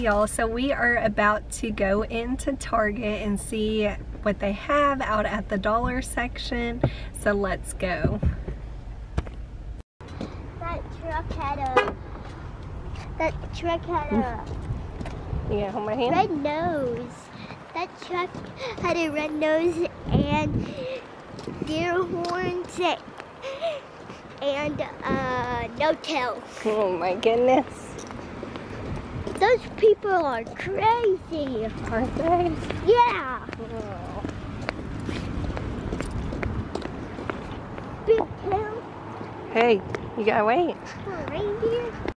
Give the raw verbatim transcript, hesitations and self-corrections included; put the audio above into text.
y'all, so we are about to go into Target and see what they have out at the dollar section, so let's go. That truck had a, that truck had a, yeah, hold my hand. Red nose. That truck had a red nose and deer horns and uh, no tail. Oh my goodness. Those people are crazy. Are they? Yeah. Oh. Big tail. Hey, you gotta wait. For a reindeer.